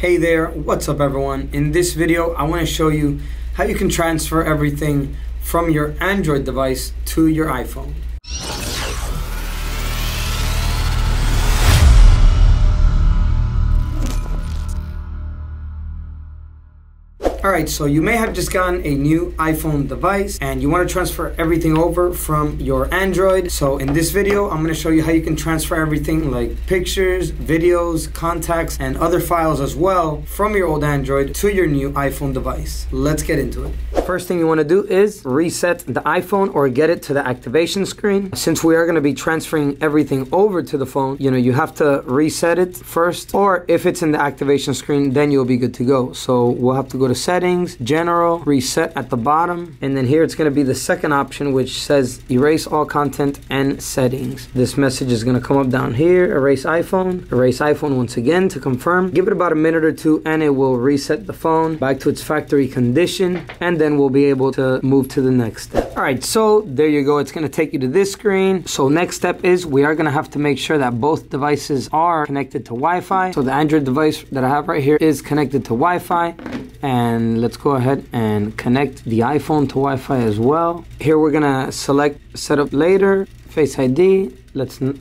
Hey there, what's up everyone? In this video, I want to show you how you can transfer everything from your Android device to your iPhone. Alright, so you may have just gotten a new iPhone device and you want to transfer everything over from your Android. So in this video, I'm going to show you how you can transfer everything like pictures, videos, contacts, and other files as well from your old Android to your new iPhone device. Let's get into it. First thing you want to do is reset the iPhone or get it to the activation screen. Since we are going to be transferring everything over to the phone, you have to reset it first, or if it's in the activation screen, then you'll be good to go. So we'll have to go to Settings, General, Reset at the bottom, and then here it's going to be the second option which says Erase All Content and Settings. This message is going to come up down here, Erase iPhone once again to confirm. Give it about a minute or two and it will reset the phone back to its factory condition, and then we'll be able to move to the next step. Alright, so there you go. It's going to take you to this screen. So next step is we are going to have to make sure that both devices are connected to Wi-Fi. So the Android device that I have right here is connected to Wi-Fi. And let's go ahead and connect the iPhone to Wi-Fi as well. Here we're gonna select Setup Later, Face ID.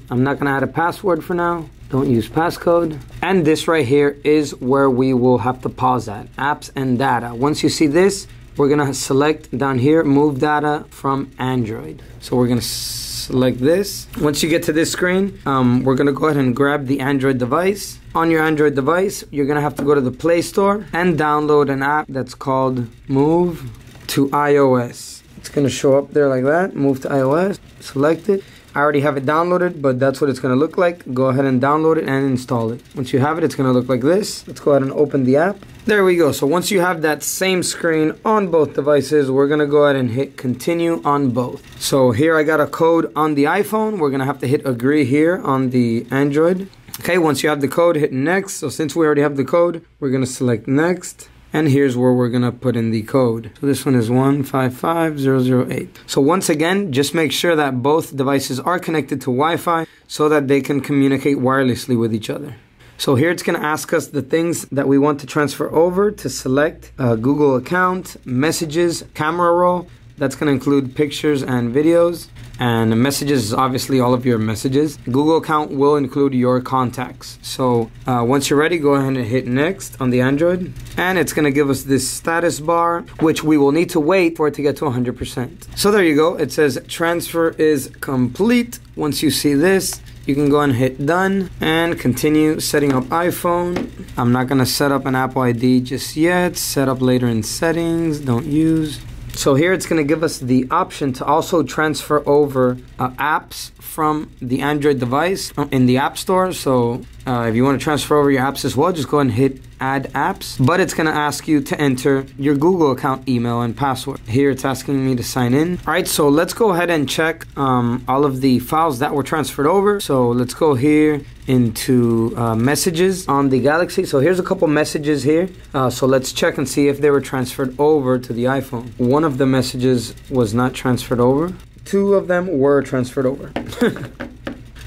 I'm not gonna add a password for now. Don't use passcode. And this right here is where we will have to pause at, Apps and Data. Once you see this, we're gonna select down here, Move Data from Android. So we're gonna select this. Once you get to this screen, we're gonna go ahead and grab the Android device. On your Android device, you're gonna have to go to the Play Store and download an app that's called Move to iOS. It's gonna show up there like that, Move to iOS, select it. I already have it downloaded, but that's what it's gonna look like. Go ahead and download it and install it. Once you have it, it's gonna look like this. Let's go ahead and open the app. There we go. So once you have that same screen on both devices, we're gonna go ahead and hit continue on both. So here I got a code on the iPhone. We're gonna have to hit agree here on the Android. Okay, once you have the code, hit next. So since we already have the code, we're gonna select next. And here's where we're gonna put in the code. So this one is 155008. So once again, just make sure that both devices are connected to Wi-Fi so that they can communicate wirelessly with each other. So here it's gonna ask us the things that we want to transfer over to select a Google account, messages, camera roll. That's gonna include pictures and videos. And messages is obviously all of your messages. Google account will include your contacts. So once you're ready, go ahead and hit next on the Android. And it's gonna give us this status bar, which we will need to wait for it to get to 100%. So there you go, it says transfer is complete. Once you see this, you can go and hit done and continue setting up iPhone. I'm not gonna set up an Apple ID just yet. Set up later in settings, don't use. So here it's going to give us the option to also transfer over apps from the Android device in the App Store. So if you want to transfer over your apps as well, just go ahead and hit add apps. But it's going to ask you to enter your Google account email and password. Here it's asking me to sign in. All right, so let's go ahead and check all of the files that were transferred over. So let's go here into messages on the Galaxy. So here's a couple messages here. So let's check and see if they were transferred over to the iPhone. One of the messages was not transferred over. Two of them were transferred over.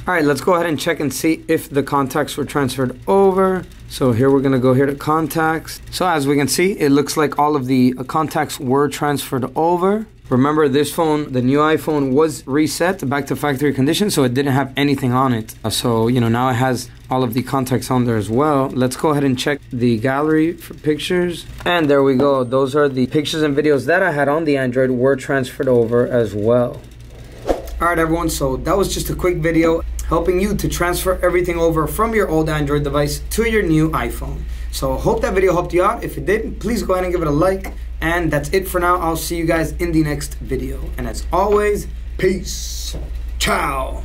All right, let's go ahead and check and see if the contacts were transferred over. So here we're gonna go here to contacts. So as we can see, it looks like all of the contacts were transferred over. Remember, this phone, the new iPhone, was reset back to factory condition, so it didn't have anything on it. So, now it has all of the contacts on there as well. Let's go ahead and check the gallery for pictures. And there we go. Those are the pictures and videos that I had on the Android were transferred over as well. All right, everyone. So that was just a quick video helping you to transfer everything over from your old Android device to your new iPhone. So hope that video helped you out. If it did, please go ahead and give it a like. And that's it for now. I'll see you guys in the next video. And as always, peace. Ciao.